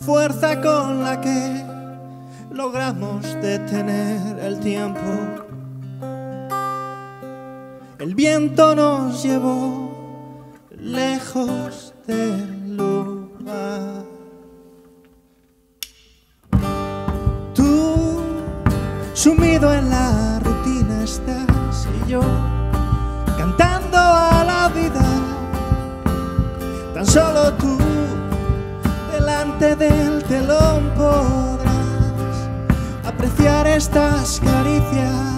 fuerza con la que logramos detener el tiempo. El viento nos llevó lejos del lugar. Tú, sumido en la rutina estás, y yo cantando a la vida. Tan solo tú delante del telón podrás apreciar estas caricias.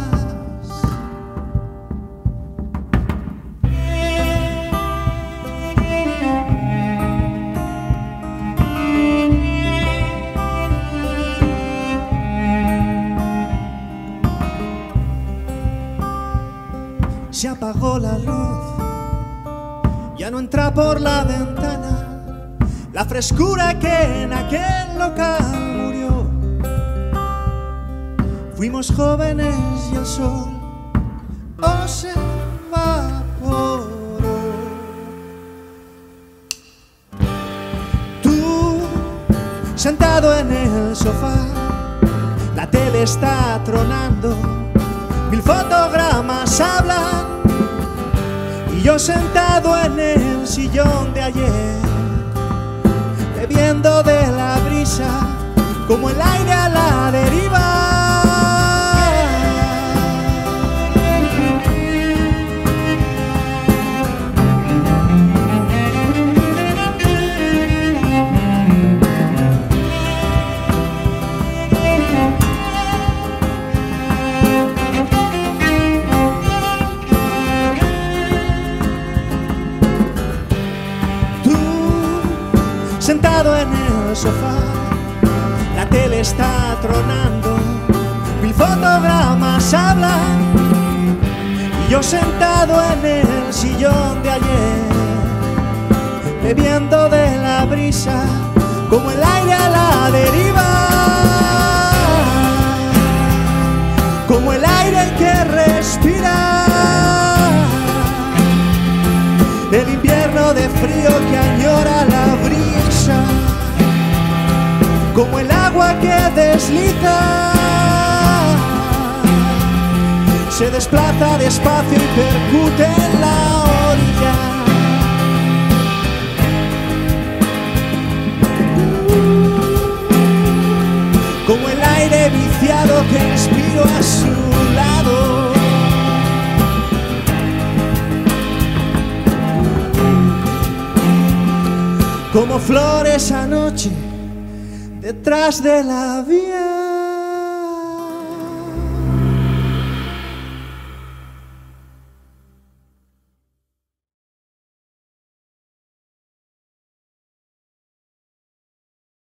Se apagó la luz, ya no entra por la ventana la frescura que en aquel local murió. Fuimos jóvenes y el sol os evaporó. Tú, sentado en el sofá, la tele está tronando, mil fotogramas hablan, y yo sentado en el sillón de ayer, bebiendo de la brisa como el aire a la deriva. Sentado en el sofá, la tele está tronando, mil fotogramas hablan, y yo sentado en el sillón de ayer, bebiendo de la brisa como el aire a la deriva, como el aire que respira, el invierno de frío que añora la brisa, como el agua que desliza, se desplaza despacio y percute en la orilla. Como el aire viciado que inspiro a su lado, como flores anoche detrás de la vía.